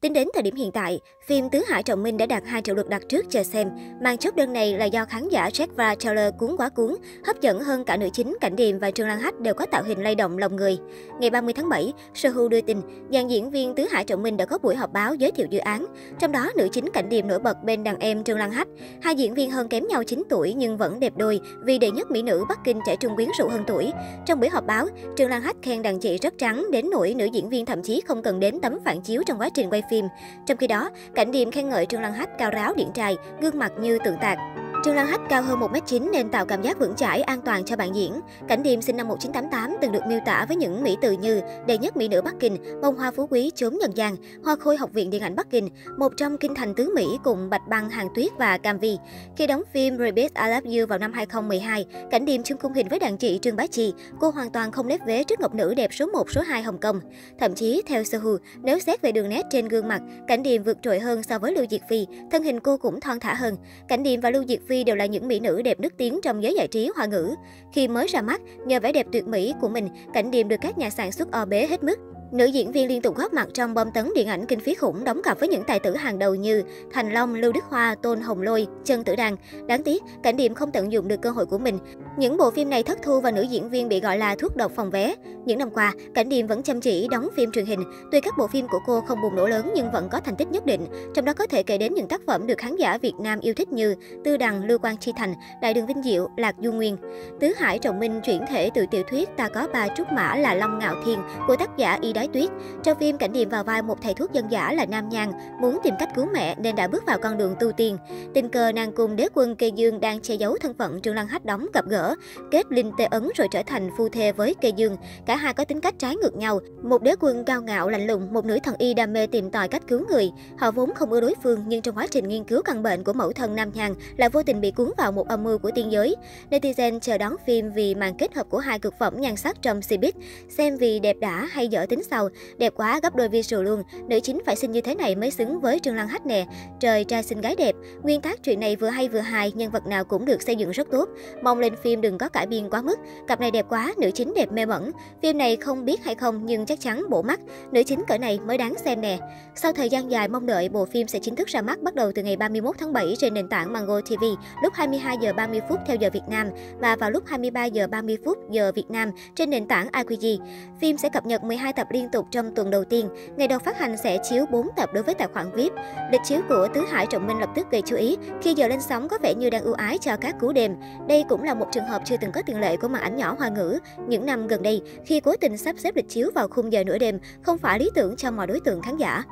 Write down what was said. Tính đến thời điểm hiện tại, phim Tứ Hải Trọng Minh đã đạt 2 triệu lượt đặt trước chờ xem. Màn chốt đơn này là do khán giả check và trailer cuốn quá cuốn, hấp dẫn hơn cả nữ chính Cảnh Điềm và Trương Lăng Hách đều có tạo hình lay động lòng người. Ngày 30 tháng 7, Sohu đưa tin, dàn diễn viên Tứ Hải Trọng Minh đã có buổi họp báo giới thiệu dự án. Trong đó, nữ chính Cảnh Điềm nổi bật bên đàn em Trương Lăng Hách. Hai diễn viên hơn kém nhau 9 tuổi nhưng vẫn đẹp đôi vì đệ nhất mỹ nữ Bắc Kinh trẻ trung quyến rũ hơn tuổi. Trong buổi họp báo, Trương Lăng Hách khen đàn chị rất trắng đến nỗi nữ diễn viên thậm chí không cần đến tấm phản chiếu trong quá trình quay phim. Trong khi đó, Cảnh Điềm khen ngợi Trương Lăng Hách cao ráo điển trai, gương mặt như tượng tạc. Trương Lăng Hách cao hơn 1m9 nên tạo cảm giác vững chãi, an toàn cho bạn diễn. Cảnh Điềm sinh năm 1988 từng được miêu tả với những mỹ từ như đệ nhất mỹ nữ Bắc Kinh, bông hoa phú quý chốn nhân gian, hoa khôi học viện điện ảnh Bắc Kinh, một trong kinh thành tứ Mỹ cùng Bạch Băng, Hàn Tuyết và Cam Vi. Khi đóng phim Repeat I Love You vào năm 2012, Cảnh Điềm chung khung hình với đàn chị Trương Bá Chi, cô hoàn toàn không lép vế trước ngọc nữ đẹp số 1, số 2 Hồng Kông. Thậm chí theo Sohu, nếu xét về đường nét trên gương mặt, Cảnh Điềm vượt trội hơn so với Lưu Diệc Phi, thân hình cô cũng thon thả hơn. Cảnh Điềm và Lưu Diệc Phi đều là những mỹ nữ đẹp nức tiếng trong giới giải trí Hoa ngữ. Khi mới ra mắt, nhờ vẻ đẹp tuyệt mỹ của mình, Cảnh Điềm được các nhà sản xuất o bế hết mức. Nữ diễn viên liên tục góp mặt trong bom tấn điện ảnh kinh phí khủng, đóng cặp với những tài tử hàng đầu như Thành Long, Lưu Đức Hoa, Tôn Hồng Lôi, Trần Tử Đàng. Đáng tiếc, Cảnh Điềm không tận dụng được cơ hội của mình. Những bộ phim này thất thu và nữ diễn viên bị gọi là thuốc độc phòng vé. Những năm qua, Cảnh Điềm vẫn chăm chỉ đóng phim truyền hình. Tuy các bộ phim của cô không bùng nổ lớn nhưng vẫn có thành tích nhất định. Trong đó có thể kể đến những tác phẩm được khán giả Việt Nam yêu thích như Tư Đằng, Lưu Quang, Tri Thành, Đại Đường Vinh Diệu, Lạc Du Nguyên. Tứ Hải Trọng Minh chuyển thể từ tiểu thuyết Ta Có Ba Trúc Mã Là Long Ngạo Thiên của tác giả Y Đái Tuyết. Trong phim, Cảnh Điềm vào vai một thầy thuốc dân dã là Nam Nhàng, muốn tìm cách cứu mẹ nên đã bước vào con đường tu tiên. Tình cờ nàng cùng đế quân Kê Dương đang che giấu thân phận Trương Lăng Hách đóng gặp gỡ, Kết Linh Tế Ấn rồi trở thành phu thê với Kê Dương. Cả hai có tính cách trái ngược nhau, một đế quân cao ngạo lạnh lùng, một nữ thần y đam mê tìm tòi cách cứu người. Họ vốn không ưa đối phương nhưng trong quá trình nghiên cứu căn bệnh của mẫu thân Nam Nhàng lại vô tình bị cuốn vào một âm mưu của tiên giới. Netizen chờ đón phim vì màn kết hợp của hai cực phẩm nhan sắc trong cbiz, xem vì đẹp đã hay dở tính sau. Đẹp quá gấp đôi visual luôn, nữ chính phải xinh như thế này mới xứng với Trương Lăng Hách nè. Trời, trai xinh gái đẹp, nguyên tác chuyện này vừa hay vừa hài, nhân vật nào cũng được xây dựng rất tốt. Mong lên phim đừng có cải biên quá mức, cặp này đẹp quá, nữ chính đẹp mê mẩn. Phim này không biết hay không nhưng chắc chắn bổ mắt, nữ chính cỡ này mới đáng xem nè. Sau thời gian dài mong đợi, bộ phim sẽ chính thức ra mắt bắt đầu từ ngày 31 tháng 7 trên nền tảng Mango TV lúc 22:30 theo giờ Việt Nam và vào lúc 23:30 giờ Việt Nam trên nền tảng IQIYI. Phim sẽ cập nhật 12 tập liên tục trong tuần đầu tiên. Ngày đầu phát hành sẽ chiếu 4 tập đối với tài khoản VIP. Lịch chiếu của Tứ Hải Trọng Minh lập tức gây chú ý khi giờ lên sóng có vẻ như đang ưu ái cho các cú đêm. Đây cũng là một trường hợp chưa từng có tiền lệ của màn ảnh nhỏ Hoa ngữ những năm gần đây, khi cố tình sắp xếp lịch chiếu vào khung giờ nửa đêm không phải lý tưởng cho mọi đối tượng khán giả.